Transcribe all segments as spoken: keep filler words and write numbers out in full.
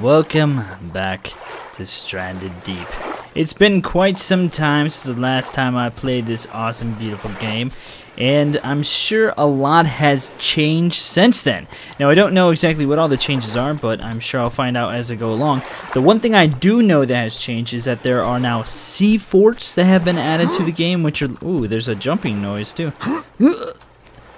welcome back to Stranded Deep. It's been quite some time since the last time I played this awesome, beautiful game, and I'm sure a lot has changed since then. Now, I don't know exactly what all the changes are, but I'm sure I'll find out as I go along. The one thing I do know that has changed is that there are now sea forts that have been added to the game, which are... Ooh, there's a jumping noise, too.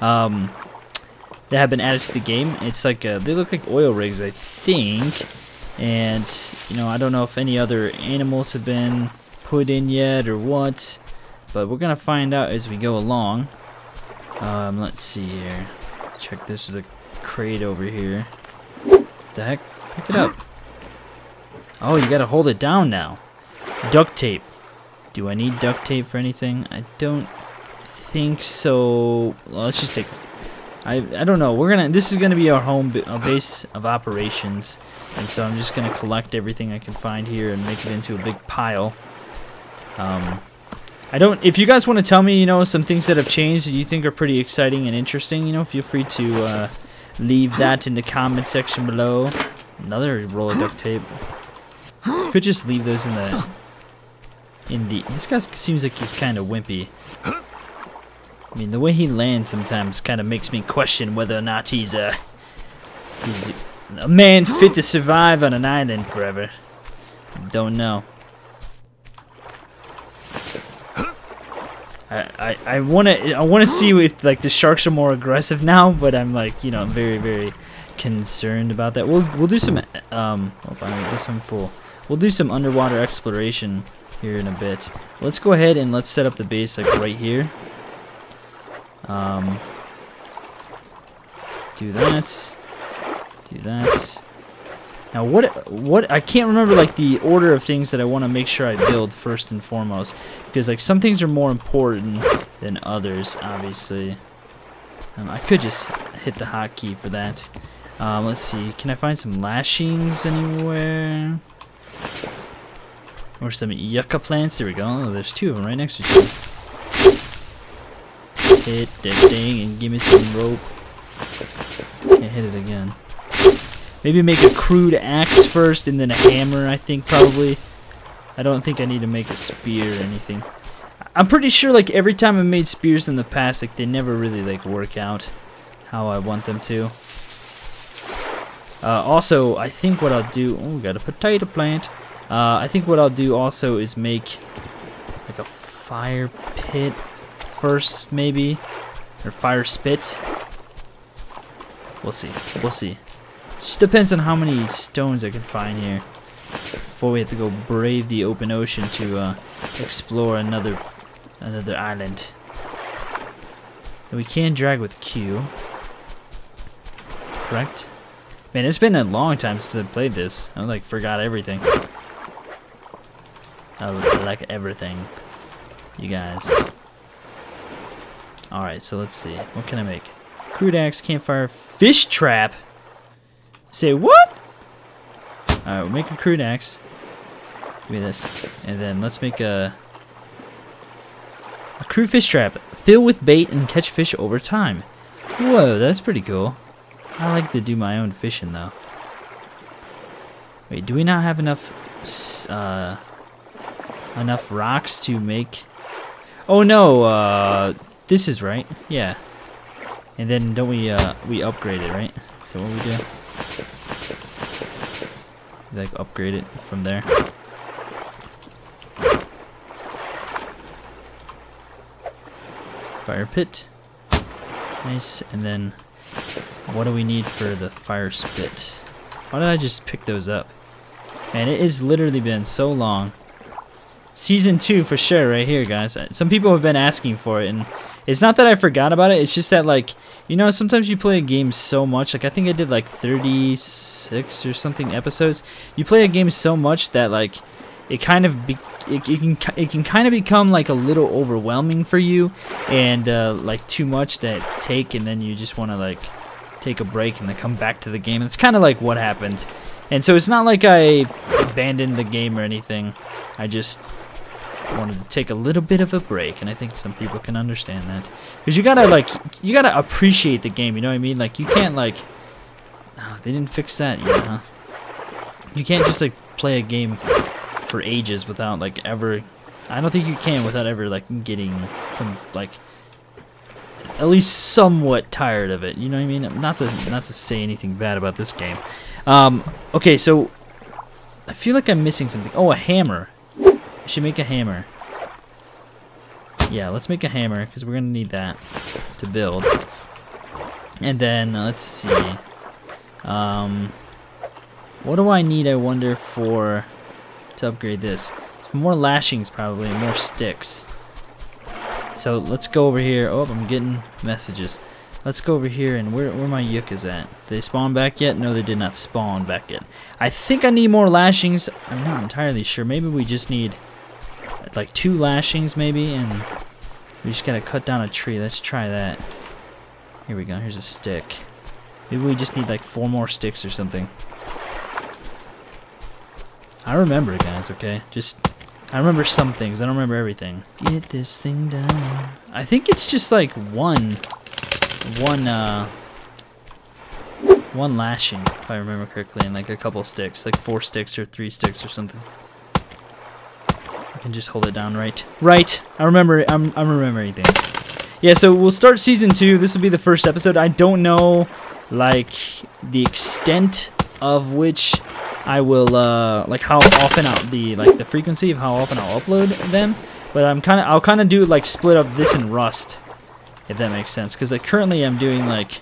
Um... That have been added to the game. It's like a, they look like oil rigs, I think. And you know, I don't know if any other animals have been put in yet or what, but we're gonna find out as we go along. Um, let's see here. Check, this is a crate over here. What the heck? Pick it up. Oh, you gotta hold it down now. Duct tape. Do I need duct tape for anything? I don't think so. Well, let's just take. I, I don't know, we're gonna, this is gonna be our home b our base of operations, and so I'm just gonna collect everything I can find here and make it into a big pile. Um, I don't, if you guys want to tell me, you know, some things that have changed that you think are pretty exciting and interesting, you know, feel free to uh, leave that in the comment section below. Another roll of duct tape. Could just leave those in the, in the, this guy seems like he's kind of wimpy. I mean, the way he lands sometimes kind of makes me question whether or not he's a, he's a man fit to survive on an island forever. Don't know. I I, I wanna I wanna see if like the sharks are more aggressive now, but I'm like, you know, I'm very very concerned about that. We'll we'll do some um. Oh, I guess I'm full. We'll do some underwater exploration here in a bit. Let's go ahead and let's set up the base like right here. Um, do that, do that. Now what, what, I can't remember like the order of things that I want to make sure I build first and foremost, because like some things are more important than others, obviously. Um, I could just hit the hotkey for that. Um, let's see, can I find some lashings anywhere? Or some yucca plants, there we go. Oh, there's two of them right next to you. Hit that thing and give me some rope. Can't hit it again. Maybe make a crude axe first and then a hammer, I think, probably. I don't think I need to make a spear or anything. I'm pretty sure, like, every time I made spears in the past, like, they never really, like, work out how I want them to. Uh, also, I think what I'll do... Oh, got a potato plant. Uh, I think what I'll do also is make, like, a fire pit first, maybe, or fire spit. We'll see. We'll see. Just depends on how many stones I can find here before we have to go brave the open ocean to uh, explore another another island. And we can drag with Q. Correct? Man, it's been a long time since I played this. I like forgot everything. I like everything, you guys. Alright, so let's see. What can I make? Crude axe, campfire, fish trap! Say what? Alright, we'll make a crude axe. Give me this. And then let's make a... a crude fish trap. Fill with bait and catch fish over time. Whoa, that's pretty cool. I like to do my own fishing, though. Wait, do we not have enough... Uh, enough rocks to make... Oh no, uh... this is right, yeah. And then don't we uh we upgrade it, right? So what we do? Like upgrade it from there. Fire pit. Nice. And then what do we need for the fire spit? Why did I just pick those up? Man, it has literally been so long. Season two for sure, right here, guys. Some people have been asking for it, and it's not that I forgot about it, it's just that, like, you know, sometimes you play a game so much, like, I think I did, like, thirty-six or something episodes. You play a game so much that, like, it kind of, be it, it can it can kind of become, like, a little overwhelming for you, and, uh, like, too much that take, and then you just want to, like, take a break and then come back to the game. It's kind of like what happened. And so it's not like I abandoned the game or anything. I just wanted to take a little bit of a break, and I think some people can understand that, because you gotta like you gotta appreciate the game, you know what I mean? Like, you can't like, oh, they didn't fix that yet, huh? You can't just like play a game for ages without like ever. I don't think you can without ever like getting like at least somewhat tired of it. You know what I mean? Not to not to say anything bad about this game. Um, okay, so I feel like I'm missing something. Oh, a hammer. I should make a hammer. Yeah, let's make a hammer because we're gonna need that to build. And then uh, let's see. Um, what do I need? I wonder for to upgrade this. It's more lashings probably, and more sticks. So let's go over here. Oh, I'm getting messages. Let's go over here and where where my yuccas at? Did they spawn back yet? No, they did not spawn back yet. I think I need more lashings. I'm not entirely sure. Maybe we just need like two lashings maybe, and we just gotta cut down a tree. Let's try that. Here we go. Here's a stick. Maybe we just need like four more sticks or something. I remember, guys, okay? Just, I remember some things. I don't remember everything. Get this thing done. I think it's just like one... one uh one lashing if I remember correctly, and like a couple sticks, like four sticks or three sticks or something. I can just hold it down right. Right. I remember I'm I'm remembering things. Yeah, so we'll start season two. This will be the first episode. I don't know like the extent of which I will uh like how often I'll the like the frequency of how often I'll upload them, but I'm kind of I'll kind of do like split up this and Rust, if that makes sense, because like currently I'm doing like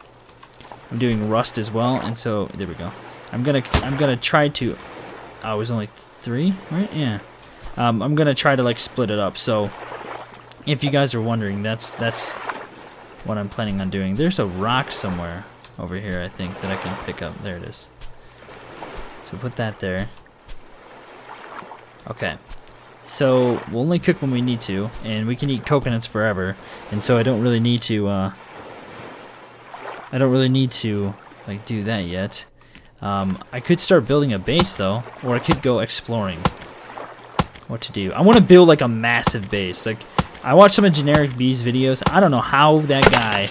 I'm doing Rust as well, and so there we go. I'm gonna I'm gonna try to. I was only three, right? Yeah. Um, I'm gonna try to like split it up. So if you guys are wondering, that's that's what I'm planning on doing. There's a rock somewhere over here, I think, that I can pick up. There it is. So put that there. Okay. So we'll only cook when we need to, and we can eat coconuts forever, and so I don't really need to uh, I don't really need to like do that yet. um, I could start building a base though, or I could go exploring what to do. I want to build like a massive base. Like I watched some of Generic Beast videos. I don't know how that guy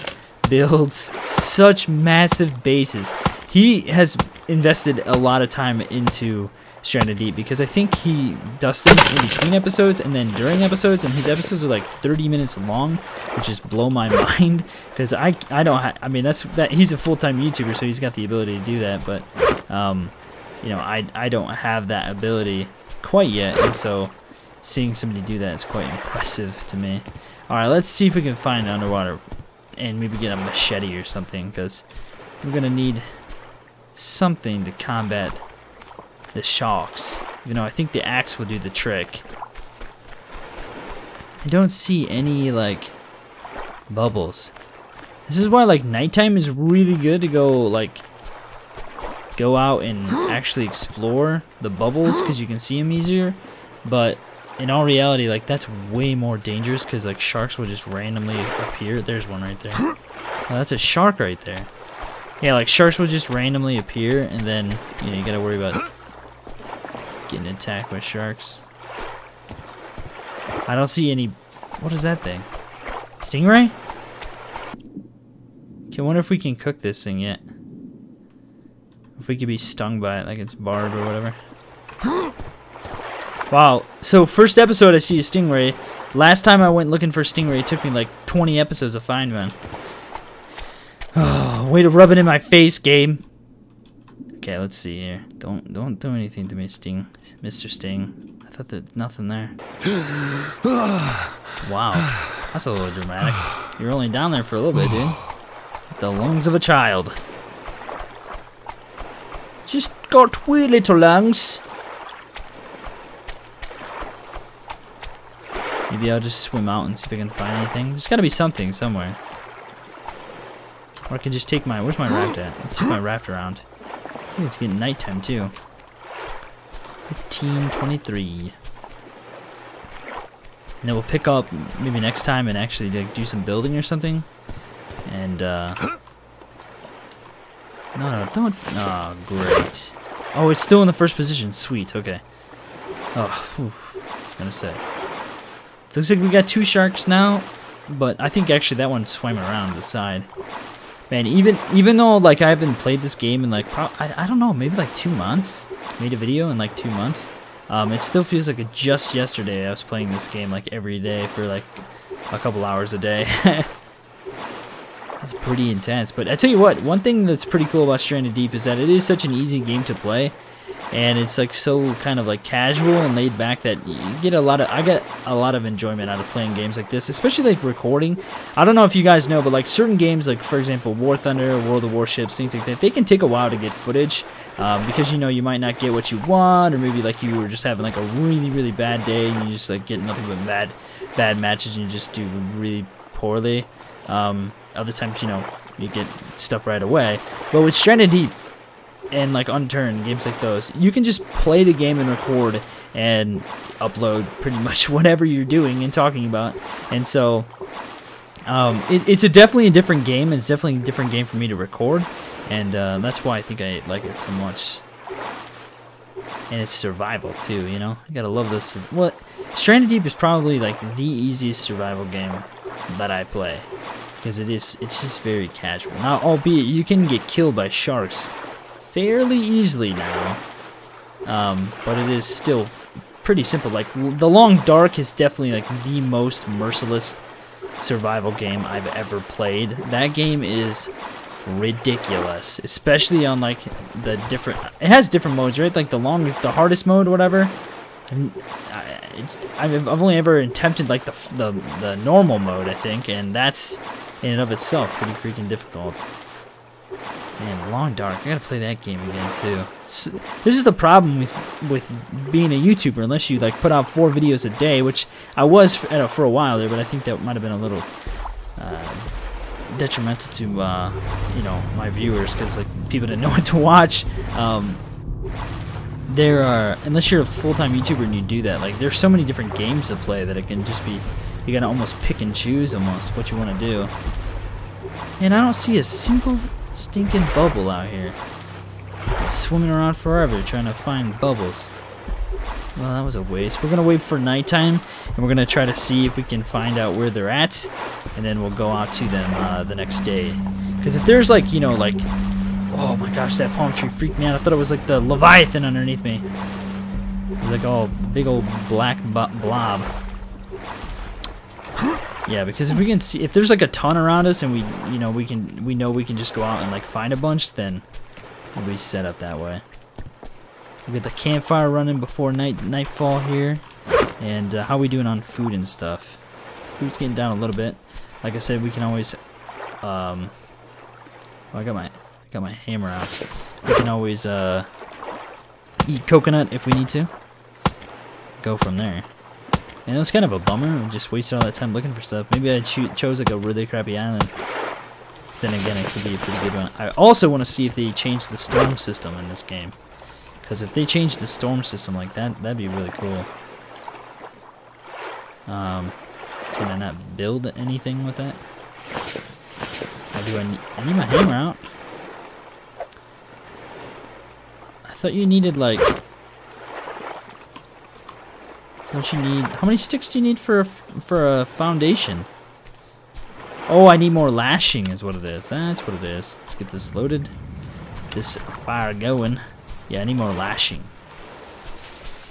builds such massive bases. He has invested a lot of time into Stranded Deep, because I think he does things in between episodes and then during episodes, and his episodes are like thirty minutes long, which just blow my mind, because I I don't ha I mean that's that he's a full-time YouTuber, so he's got the ability to do that, but um, you know, I I don't have that ability quite yet, and so seeing somebody do that is quite impressive to me. All right, let's see if we can find underwater and maybe get a machete or something, because we're gonna need something to combat the sharks. You know, I think the axe will do the trick. I don't see any like bubbles. This is why like nighttime is really good to go like go out and actually explore the bubbles, because you can see them easier. But in all reality, like that's way more dangerous, because like sharks will just randomly appear. There's one right there. Oh, that's a shark right there. Yeah, like sharks will just randomly appear, and then you know you gotta worry about getting attacked by sharks. I don't see any. What is that thing? Stingray? Okay, I wonder if we can cook this thing yet. If we could be stung by it, like it's barbed or whatever. Wow. So first episode, I see a stingray. Last time I went looking for stingray, it took me like twenty episodes to find one. Oh, way to rub it in my face, game. Okay, let's see here. Don't don't do anything to me, Sting, Mister Sting. I thought there's nothing there. Wow, that's a little dramatic. You're only down there for a little bit, dude. The lungs of a child. Just got wee little lungs. Maybe I'll just swim out and see if I can find anything. There's got to be something somewhere. Or I can just take my. Where's my raft at? Let's take my raft around. I think it's getting nighttime too. fifteen twenty-three. And then we'll pick up maybe next time and actually like, do some building or something. And uh... no, no, don't. Oh, great. Oh, it's still in the first position. Sweet. Okay. Oh, whew. Gonna say. It looks like we got two sharks now, but I think actually that one swam around the side. Man, even even though like I haven't played this game in like pro I, I don't know, maybe like two months. Made a video in like two months. Um, it still feels like just yesterday I was playing this game like every day for like a couple hours a day. It's pretty intense, but I tell you what, one thing that's pretty cool about Stranded Deep is that it is such an easy game to play, and it's like so kind of like casual and laid back that you get a lot of, I get a lot of enjoyment out of playing games like this, especially like recording. I don't know if you guys know, but like certain games, like for example War Thunder, World of Warships, things like that, they can take a while to get footage um, because you know you might not get what you want, or maybe like you were just having like a really really bad day and you just like get nothing but bad bad matches and you just do really poorly. Um, other times, you know, you get stuff right away. But with Stranded Deep and like Unturned, games like those, you can just play the game and record and upload pretty much whatever you're doing and talking about. And so um, it, it's a definitely a different game. It's definitely a different game for me to record, and uh, that's why I think I like it so much. And it's survival too, you know. You gotta love this. Well, Stranded Deep is probably like the easiest survival game that I play, because it is, it's just very casual. Now, albeit you can get killed by sharks fairly easily now, um, but it is still pretty simple. Like, The Long Dark is definitely like the most merciless survival game I've ever played. That game is ridiculous, especially on like the different, it has different modes, right? Like the long, the hardest mode, whatever. I'm, I, I've only ever attempted like the, the the normal mode, I think, and that's in and of itself pretty freaking difficult. Man, Long Dark, I gotta play that game again too. So, this is the problem with with being a YouTuber, unless you like put out four videos a day, which I was for, uh, for a while there, but I think that might have been a little uh, detrimental to uh, you know, my viewers, because like people didn't know what to watch. Um, There are, unless you're a full-time YouTuber and you do that, like there's so many different games to play that it can just be, you gotta almost pick and choose almost what you want to do. And I don't see a single stinking bubble out here. It's swimming around forever trying to find bubbles. Well, that was a waste. We're gonna wait for nighttime, and we're gonna try to see if we can find out where they're at, and then we'll go out to them uh, the next day. Because if there's like, you know, like, oh my gosh, that palm tree freaked me out. I thought it was like the Leviathan underneath me. It was like all big old black blob. Yeah, because if we can see, if there's like a ton around us, and we, you know, we can, we know we can just go out and like find a bunch, then we'll be set up that way. We get the campfire running before night nightfall here, and uh, how we doing on food and stuff? Food's getting down a little bit. Like I said, we can always. Um, well, I got my. Got my hammer out. We can always uh, eat coconut if we need to. Go from there. And it was kind of a bummer. We just wasted all that time looking for stuff. Maybe I cho chose like a really crappy island. Then again, it could be a pretty good one. I also want to see if they change the storm system in this game. Because if they change the storm system like that, that'd be really cool. Um, can I not build anything with that? Or do I need, I need my hammer out? I thought you needed like, don't you need, how many sticks do you need for a, for a foundation? Oh, I need more lashing is what it is. That's what it is. Let's get this loaded, this fire going. Yeah, I need more lashing.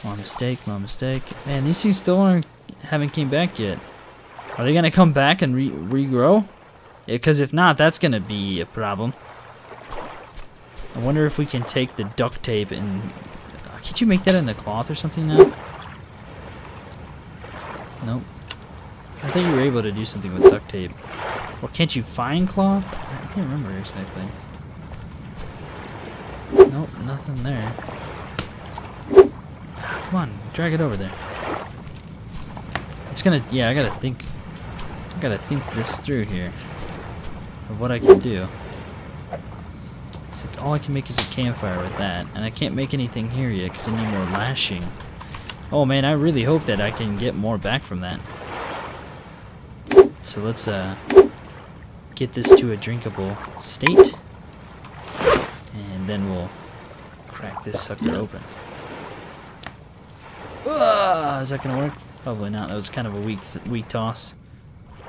My mistake, my mistake. Man, these things still aren't, haven't came back yet. Are they gonna come back and re regrow? Yeah, because if not, that's gonna be a problem. I wonder if we can take the duct tape and... Uh, could you make that into cloth or something now? Nope. I thought you were able to do something with duct tape. Or can't you find cloth? I can't remember exactly. Nope, nothing there. Ah, come on, drag it over there. It's gonna... Yeah, I gotta think... I gotta think this through here. Of what I can do. All I can make is a campfire with that, and I can't make anything here yet because I need more lashing. Oh man, I really hope that I can get more back from that. So let's uh, get this to a drinkable state, and then we'll crack this sucker open. Uh, is that gonna work? Probably not. That was kind of a weak, weak toss. Uh,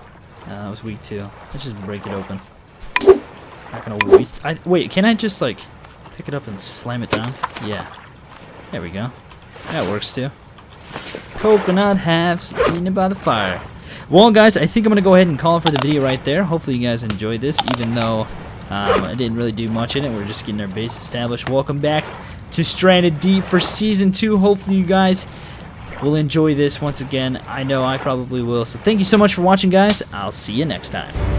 that was weak too. Let's just break it open. Not gonna waste. I, wait, can I just like pick it up and slam it down? Yeah. There we go. That works too. Coconut halves eaten by the fire. Well, guys, I think I'm gonna go ahead and call it for the video right there. Hopefully, you guys enjoyed this, even though um, I didn't really do much in it. We're just getting our base established. Welcome back to Stranded Deep for season two. Hopefully, you guys will enjoy this once again. I know I probably will. So, thank you so much for watching, guys. I'll see you next time.